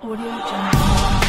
Audio Jungle.